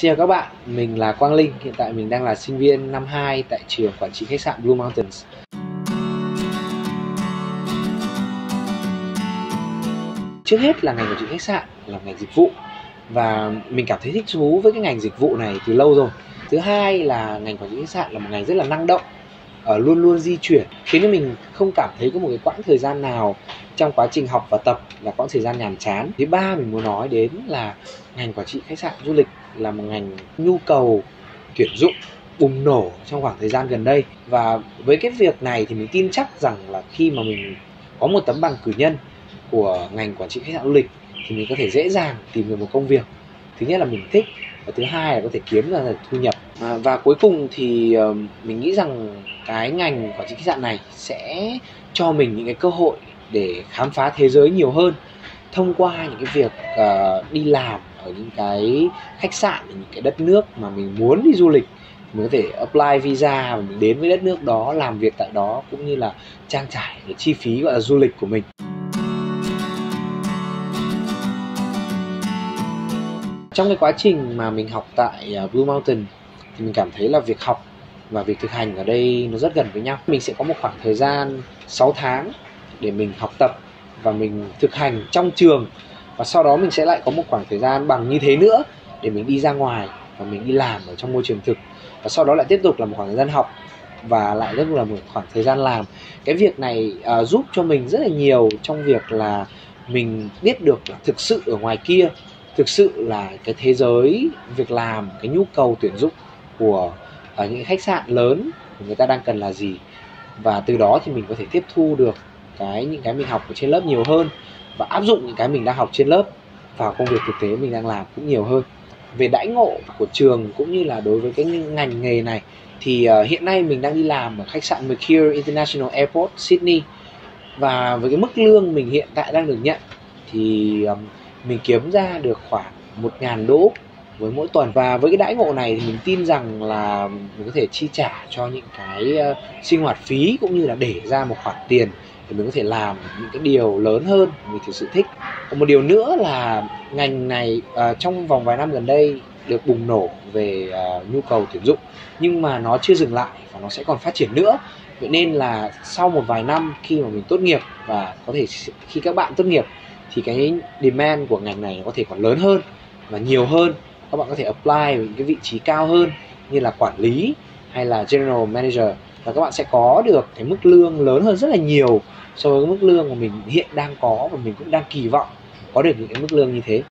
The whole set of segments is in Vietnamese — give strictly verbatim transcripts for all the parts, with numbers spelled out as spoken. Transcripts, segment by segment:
Xin chào các bạn, mình là Quang Linh, hiện tại mình đang là sinh viên năm hai tại trường quản trị khách sạn Blue Mountains. Trước hết là ngành quản trị khách sạn là ngành dịch vụ và mình cảm thấy thích thú với cái ngành dịch vụ này từ lâu rồi. Thứ hai là ngành quản trị khách sạn là một ngành rất là năng động, luôn luôn di chuyển, khiến cho mình không cảm thấy có một cái quãng thời gian nào trong quá trình học và tập là quãng thời gian nhàm chán. Thứ ba mình muốn nói đến là ngành quản trị khách sạn du lịch là một ngành nhu cầu tuyển dụng bùng nổ trong khoảng thời gian gần đây, và với cái việc này thì mình tin chắc rằng là khi mà mình có một tấm bằng cử nhân của ngành quản trị khách sạn du lịch thì mình có thể dễ dàng tìm được một công việc thứ nhất là mình thích, và thứ hai là có thể kiếm ra thu nhập. À, và cuối cùng thì uh, mình nghĩ rằng cái ngành quản trị khách sạn này sẽ cho mình những cái cơ hội để khám phá thế giới nhiều hơn thông qua những cái việc uh, đi làm ở những cái khách sạn, những cái đất nước mà mình muốn đi du lịch. Mình có thể apply visa và mình đến với đất nước đó, làm việc tại đó, cũng như là trang trải cái chi phí gọi là du lịch của mình. Trong cái quá trình mà mình học tại Blue Mountain thì mình cảm thấy là việc học và việc thực hành ở đây nó rất gần với nhau. Mình sẽ có một khoảng thời gian sáu tháng để mình học tập và mình thực hành trong trường, và sau đó mình sẽ lại có một khoảng thời gian bằng như thế nữa để mình đi ra ngoài và mình đi làm ở trong môi trường thực, và sau đó lại tiếp tục là một khoảng thời gian học và lại rất là một khoảng thời gian làm. Cái việc này uh, giúp cho mình rất là nhiều trong việc là mình biết được là thực sự ở ngoài kia, thực sự là cái thế giới việc làm, cái nhu cầu tuyển dụng của uh, những khách sạn lớn của người ta đang cần là gì, và từ đó thì mình có thể tiếp thu được cái những cái mình học ở trên lớp nhiều hơn và áp dụng những cái mình đang học trên lớp vào công việc thực tế mình đang làm cũng nhiều hơn. Về đãi ngộ của trường cũng như là đối với cái ngành nghề này thì uh, hiện nay mình đang đi làm ở khách sạn Mercure International Airport Sydney, và với cái mức lương mình hiện tại đang được nhận thì um, mình kiếm ra được khoảng một nghìn đô với mỗi tuần, và với cái đãi ngộ này thì mình tin rằng là mình có thể chi trả cho những cái uh, sinh hoạt phí cũng như là để ra một khoản tiền thì mình có thể làm những cái điều lớn hơn mình thực sự thích. Một điều nữa là ngành này uh, trong vòng vài năm gần đây được bùng nổ về uh, nhu cầu tuyển dụng, nhưng mà nó chưa dừng lại và nó sẽ còn phát triển nữa. Vậy nên là sau một vài năm khi mà mình tốt nghiệp, và có thể khi các bạn tốt nghiệp, thì cái demand của ngành này có thể còn lớn hơn và nhiều hơn. Các bạn có thể apply vào những cái vị trí cao hơn như là quản lý hay là general manager, và các bạn sẽ có được cái mức lương lớn hơn rất là nhiều so với cái mức lương mà mình hiện đang có, và mình cũng đang kỳ vọng có được những cái mức lương như thế.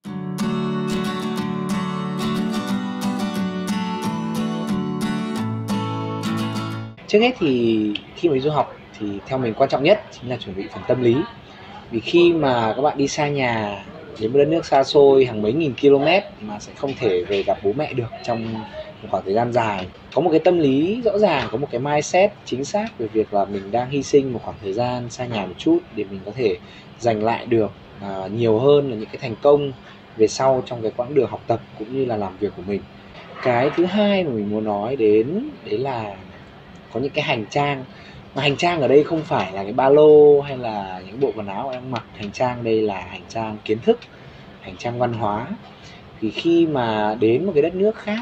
Trước hết thì khi mà đi du học thì theo mình quan trọng nhất chính là chuẩn bị phần tâm lý. Vì khi mà các bạn đi xa nhà, đến một đất nước xa xôi hàng mấy nghìn km mà sẽ không thể về gặp bố mẹ được trong một khoảng thời gian dài, có một cái tâm lý rõ ràng, có một cái mindset chính xác về việc là mình đang hy sinh một khoảng thời gian xa nhà một chút để mình có thể giành lại được uh, nhiều hơn là những cái thành công về sau trong cái quãng đường học tập cũng như là làm việc của mình. Cái thứ hai mà mình muốn nói đến đấy là có những cái hành trang. Mà hành trang ở đây không phải là cái ba lô hay là những bộ quần áo em mặc, hành trang đây là hành trang kiến thức, hành trang văn hóa. Thì khi mà đến một cái đất nước khác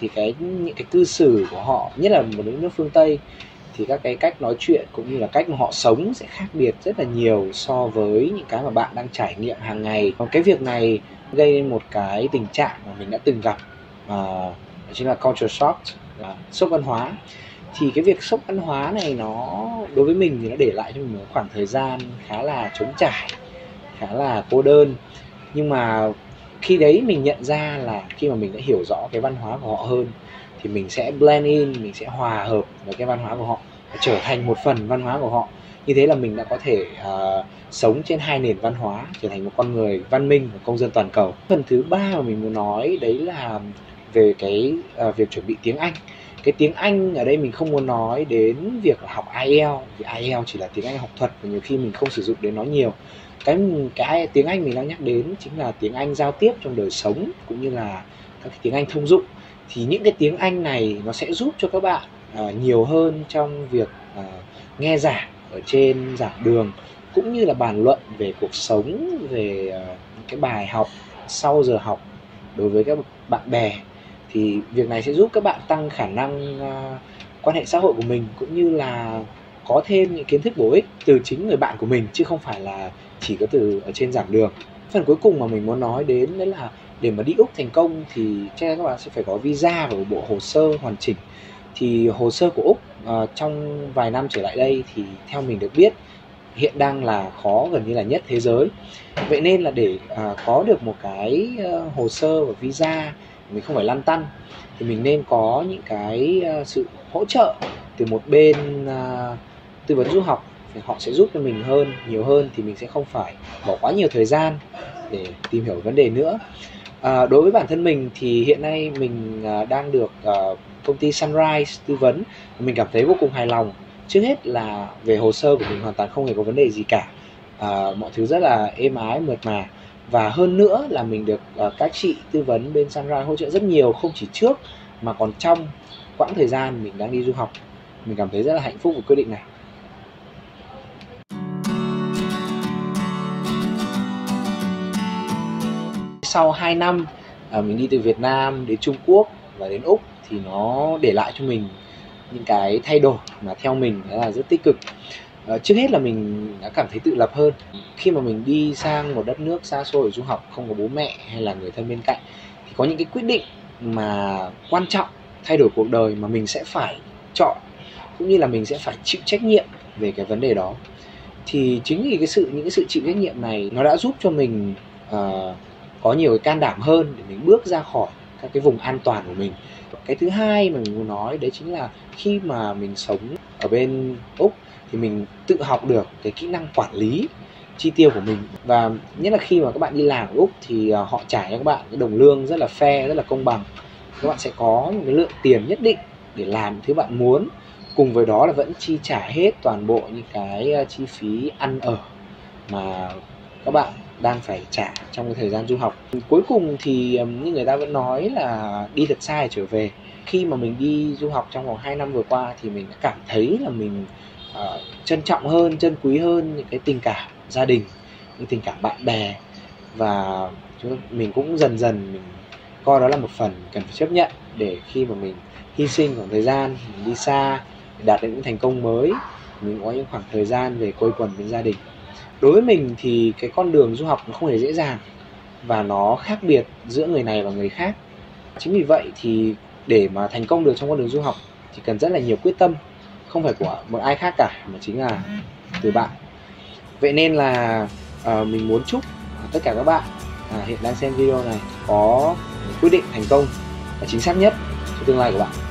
thì cái những cái cư xử của họ, nhất là một nước phương Tây, thì các cái cách nói chuyện cũng như là cách mà họ sống sẽ khác biệt rất là nhiều so với những cái mà bạn đang trải nghiệm hàng ngày. Còn cái việc này gây nên một cái tình trạng mà mình đã từng gặp, uh, chính là culture shock, là sốc văn hóa. Thì cái việc sốc văn hóa này nó đối với mình thì nó để lại cho mình một khoảng thời gian khá là trống trải, khá là cô đơn. Nhưng mà khi đấy mình nhận ra là khi mà mình đã hiểu rõ cái văn hóa của họ hơn thì mình sẽ blend in, mình sẽ hòa hợp với cái văn hóa của họ, trở thành một phần văn hóa của họ. Như thế là mình đã có thể uh, sống trên hai nền văn hóa, trở thành một con người văn minh và công dân toàn cầu. Phần thứ ba mà mình muốn nói đấy là về cái uh, việc chuẩn bị tiếng Anh. Cái tiếng Anh ở đây mình không muốn nói đến việc là học ai eo, vì ai eo chỉ là tiếng Anh học thuật và nhiều khi mình không sử dụng đến nó nhiều. Cái, cái tiếng Anh mình đang nhắc đến chính là tiếng Anh giao tiếp trong đời sống cũng như là các cái tiếng Anh thông dụng. Thì những cái tiếng Anh này nó sẽ giúp cho các bạn uh, nhiều hơn trong việc uh, nghe giảng ở trên giảng đường, cũng như là bàn luận về cuộc sống, về uh, cái bài học sau giờ học đối với các bạn bè. Thì việc này sẽ giúp các bạn tăng khả năng uh, quan hệ xã hội của mình, cũng như là có thêm những kiến thức bổ ích từ chính người bạn của mình, chứ không phải là chỉ có từ ở trên giảng đường. Phần cuối cùng mà mình muốn nói đến đấy là để mà đi Úc thành công thì chắc chắn các bạn sẽ phải có visa và một bộ hồ sơ hoàn chỉnh. Thì hồ sơ của Úc uh, trong vài năm trở lại đây thì theo mình được biết hiện đang là khó gần như là nhất thế giới. Vậy nên là để uh, có được một cái uh, hồ sơ và visa mình không phải lăn tăn, thì mình nên có những cái uh, sự hỗ trợ từ một bên uh, tư vấn du học, thì họ sẽ giúp cho mình hơn, nhiều hơn, thì mình sẽ không phải bỏ quá nhiều thời gian để tìm hiểu vấn đề nữa. À, đối với bản thân mình thì hiện nay mình à, đang được à, công ty Sunrise tư vấn. Mình cảm thấy vô cùng hài lòng. Trước hết là về hồ sơ của mình hoàn toàn không hề có vấn đề gì cả, à, mọi thứ rất là êm ái, mượt mà. Và hơn nữa là mình được à, các chị tư vấn bên Sunrise hỗ trợ rất nhiều, không chỉ trước mà còn trong quãng thời gian mình đang đi du học. Mình cảm thấy rất là hạnh phúc với quyết định này. Sau hai năm mình đi từ Việt Nam đến Trung Quốc và đến Úc thì nó để lại cho mình những cái thay đổi mà theo mình là rất tích cực. Trước hết là mình đã cảm thấy tự lập hơn. Khi mà mình đi sang một đất nước xa xôi để du học, không có bố mẹ hay là người thân bên cạnh, thì có những cái quyết định mà quan trọng thay đổi cuộc đời mà mình sẽ phải chọn, cũng như là mình sẽ phải chịu trách nhiệm về cái vấn đề đó. Thì chính vì cái sự những cái sự chịu trách nhiệm này nó đã giúp cho mình uh, có nhiều cái can đảm hơn để mình bước ra khỏi các cái vùng an toàn của mình. Cái thứ hai mà mình muốn nói đấy chính là khi mà mình sống ở bên Úc thì mình tự học được cái kỹ năng quản lý chi tiêu của mình. Và nhất là khi mà các bạn đi làm ở Úc thì họ trả cho các bạn cái đồng lương rất là fair, rất là công bằng. Các bạn sẽ có một cái lượng tiền nhất định để làm thứ bạn muốn, cùng với đó là vẫn chi trả hết toàn bộ những cái chi phí ăn ở mà các bạn đang phải trả trong cái thời gian du học. Cuối cùng thì như người ta vẫn nói là đi thật xa để trở về. Khi mà mình đi du học trong vòng hai năm vừa qua thì mình đã cảm thấy là mình uh, trân trọng hơn, trân quý hơn những cái tình cảm gia đình, những tình cảm bạn bè. Và mình cũng dần dần mình coi đó là một phần cần phải chấp nhận, để khi mà mình hy sinh khoảng thời gian mình đi xa để đạt đến những thành công mới, mình có những khoảng thời gian về quây quần bên gia đình. Đối với mình thì cái con đường du học nó không hề dễ dàng và nó khác biệt giữa người này và người khác. Chính vì vậy thì để mà thành công được trong con đường du học thì cần rất là nhiều quyết tâm, không phải của một ai khác cả mà chính là từ bạn. Vậy nên là uh, mình muốn chúc tất cả các bạn uh, hiện đang xem video này có quyết định thành công và chính xác nhất cho tương lai của bạn.